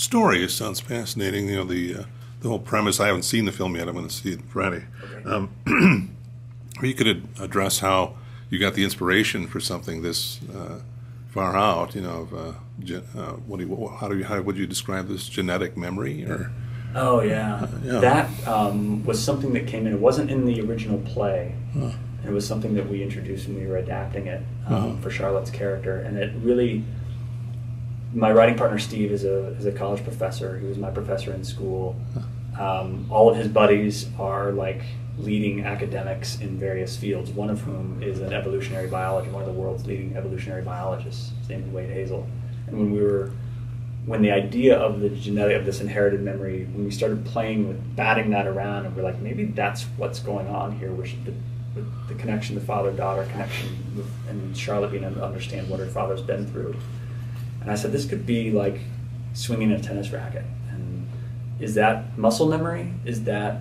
story sounds fascinating. You know, the whole premise. I haven't seen the film yet. I'm going to see it Friday. Okay. You could address how you got the inspiration for something this far out. You know, how would you describe this, genetic memory or? Oh yeah, that was something that came in. It wasn't in the original play. Huh. It was something that we introduced when we were adapting it for Charlotte's character, and it really. My writing partner Steve is a college professor. He was my professor in school. All of his buddies are like leading academics in various fields. One of whom is an evolutionary biologist, one of the world's leading evolutionary biologists. His name is Wade Hazel. And when the idea of the genetic of this inherited memory, when we started playing with batting that around, and we're like, maybe that's what's going on here. The connection, the father-daughter connection, and Charlotte being able to understand what her father's been through. And I said, this could be like swinging a tennis racket. And is that muscle memory? Is that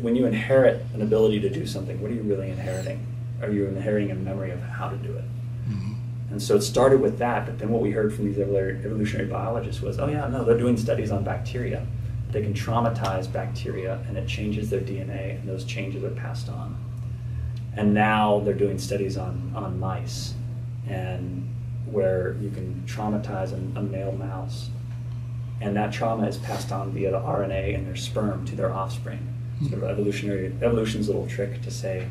when you inherit an ability to do something, what are you really inheriting? Are you inheriting a memory of how to do it? Mm-hmm. And so it started with that, but then what we heard from these evolutionary biologists was, oh yeah, no, they're doing studies on bacteria. They can traumatize bacteria and it changes their DNA, and those changes are passed on. And now they're doing studies on mice, and where you can traumatize a male mouse, and that trauma is passed on via the RNA in their sperm to their offspring. Sort of evolution's little trick to say,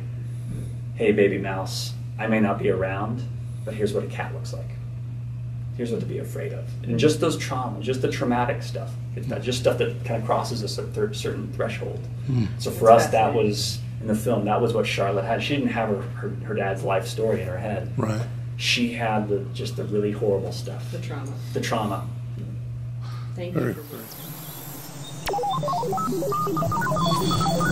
hey baby mouse, I may not be around, but here's what a cat looks like. Here's what to be afraid of. And just those trauma, just the traumatic stuff, it's not just stuff that kind of crosses a certain threshold. So for us, that was, in the film, that was what Charlotte had. She didn't have her dad's life story in her head. Right. She had just the really horrible stuff. The trauma. The trauma. Thank you for